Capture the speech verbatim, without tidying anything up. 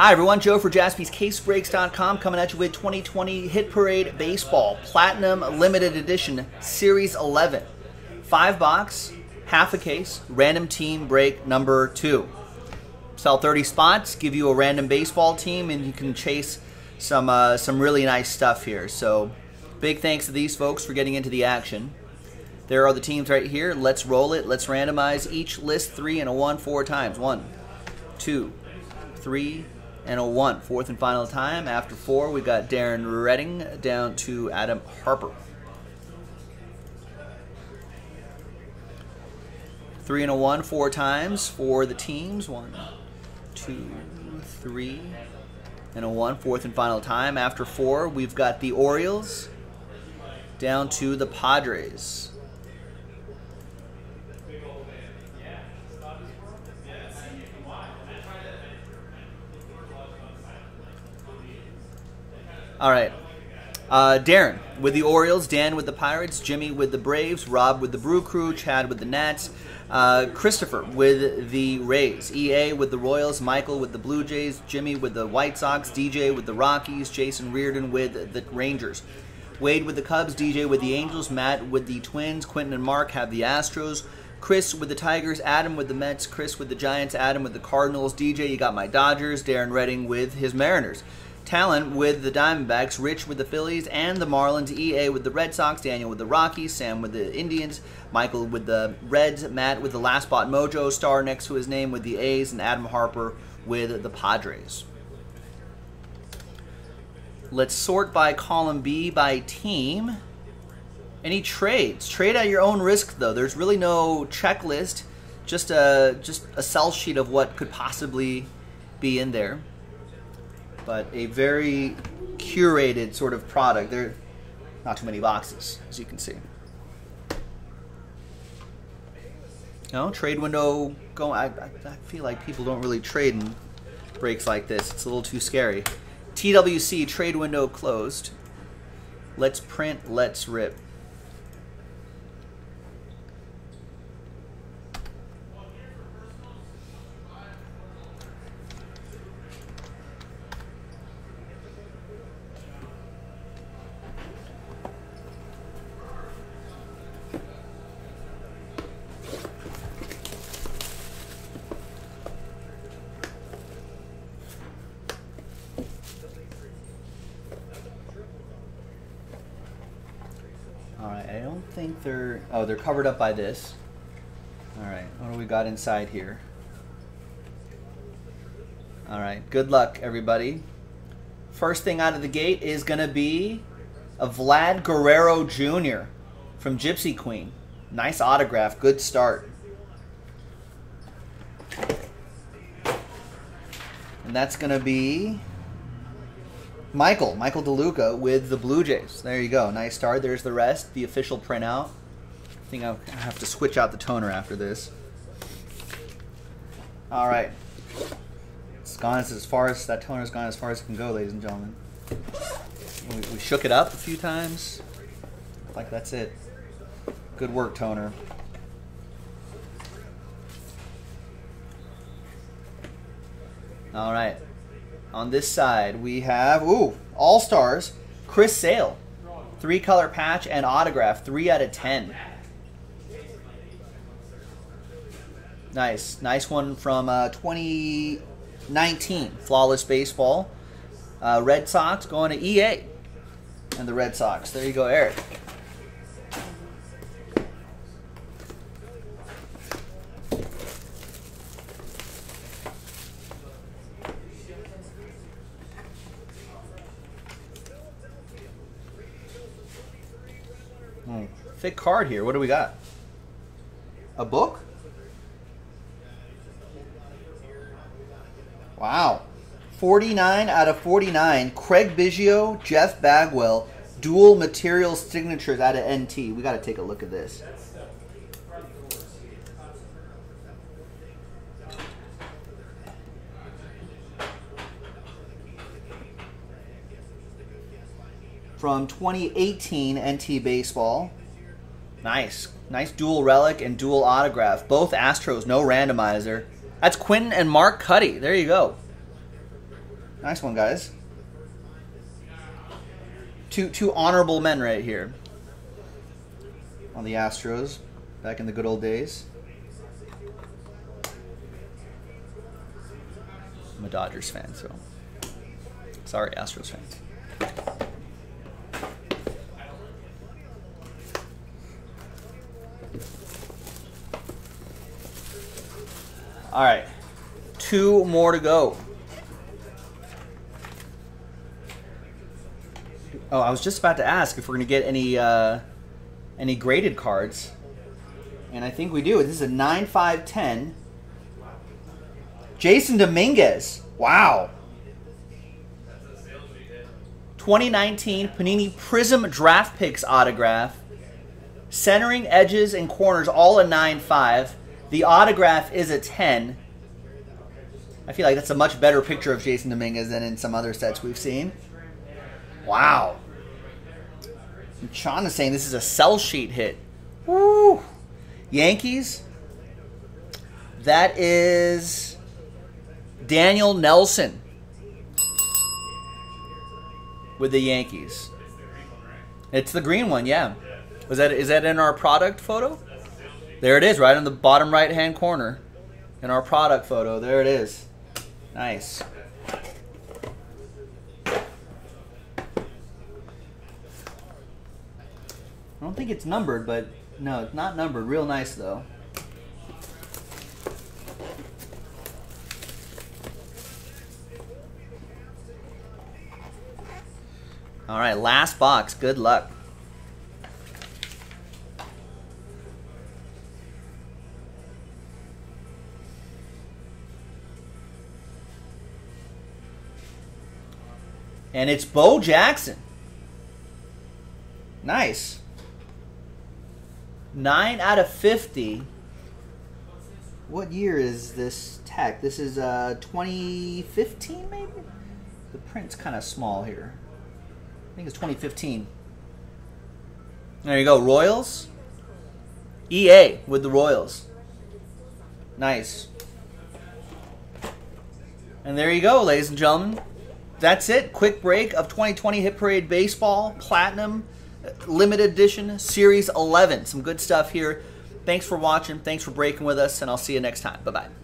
Hi everyone, Joe for Jaspys Case Breaks dot com coming at you with twenty twenty Hit Parade Baseball Platinum Limited Edition Series eleven. Five box, half a case, random team break number two. Sell thirty spots, give you a random baseball team, and you can chase some, uh, some really nice stuff here. So big thanks to these folks for getting into the action. There are the teams right here. Let's roll it. Let's randomize each list three and a one four times. One, two, three, and a one. Fourth and final time. After four, we've got Darren Redding down to Adam Harper. Three and a one, four times for the teams. One, two, three, and a one. Fourth and final time. After four, we've got the Orioles down to the Padres. All right, uh, Darren with the Orioles, Dan with the Pirates, Jimmy with the Braves, Rob with the Brew Crew, Chad with the Nats, uh, Christopher with the Rays, E A with the Royals, Michael with the Blue Jays, Jimmy with the White Sox, D J with the Rockies, Jason Reardon with the Rangers, Wade with the Cubs, D J with the Angels, Matt with the Twins, Quentin and Mark have the Astros, Chris with the Tigers, Adam with the Mets, Chris with the Giants, Adam with the Cardinals, D J, you got my Dodgers, Darren Redding with his Mariners, Talon with the Diamondbacks, Rich with the Phillies and the Marlins, E A with the Red Sox, Daniel with the Rockies, Sam with the Indians, Michael with the Reds, Matt with the Last Spot Mojo, Star next to his name with the A's, and Adam Harper with the Padres. Let's sort by column B by team. Any trades? Trade at your own risk, though. There's really no checklist, just a, just a sell sheet of what could possibly be in there. But a very curated sort of product. There are not too many boxes, as you can see. No, trade window going. I, I feel like people don't really trade in breaks like this. It's a little too scary. T W C, trade window closed. Let's print, let's rip. Think they're oh they're covered up by this. All right, what do we got inside here? All right, good luck everybody. First thing out of the gate is gonna be a Vlad Guerrero Junior from Gypsy Queen. Nice autograph, good start. And that's gonna be Michael, Michael DeLuca with the Blue Jays. There you go. Nice start. There's the rest, the official printout. I think I'll have to switch out the toner after this. All right. It's gone as far as, that toner's gone as far as it can go, ladies and gentlemen. We, we shook it up a few times. Like, that's it. Good work, toner. All right. On this side, we have, ooh, All-Stars, Chris Sale. Three-color patch and autograph, three out of ten. Nice. Nice one from uh, twenty nineteen, Flawless Baseball. Uh, Red Sox going to E A and the Red Sox. There you go, Eric. Thick card here. What do we got? A book? Wow. forty-nine out of forty-nine. Craig Biggio, Jeff Bagwell, dual material signatures out of N T. We got to take a look at this. From twenty eighteen N T Baseball. Nice. Nice dual relic and dual autograph. Both Astros, no randomizer. That's Quentin and Mark Cuddy. There you go. Nice one, guys. Two, two honorable men right here on the Astros back in the good old days. I'm a Dodgers fan, so sorry, Astros fans. All right, two more to go. Oh, I was just about to ask if we're going to get any uh, any graded cards. And I think we do. This is a nine five ten. Jason Dominguez. Wow. twenty nineteen Panini Prism Draft Picks autograph. Centering, edges, and corners, all a nine five. The autograph is a ten. I feel like that's a much better picture of Jason Dominguez than in some other sets we've seen. Wow. And Sean is saying this is a sell sheet hit. Woo! Yankees. That is Daniel Nelson with the Yankees. It's the green one, yeah. Was that, is that in our product photo? There it is, right in the bottom right-hand corner. In our product photo, there it is. Nice. I don't think it's numbered, but no, it's not numbered. Real nice, though. All right, last box. Good luck. And it's Bo Jackson. Nice. nine out of fifty. What year is this tech? This is uh, twenty fifteen, maybe? The print's kind of small here. I think it's twenty fifteen. There you go. Royals. E A with the Royals. Nice. And there you go, ladies and gentlemen. That's it. Quick break of twenty twenty Hit Parade Baseball Platinum Limited Edition Series eleven. Some good stuff here. Thanks for watching. Thanks for breaking with us, and I'll see you next time. Bye-bye.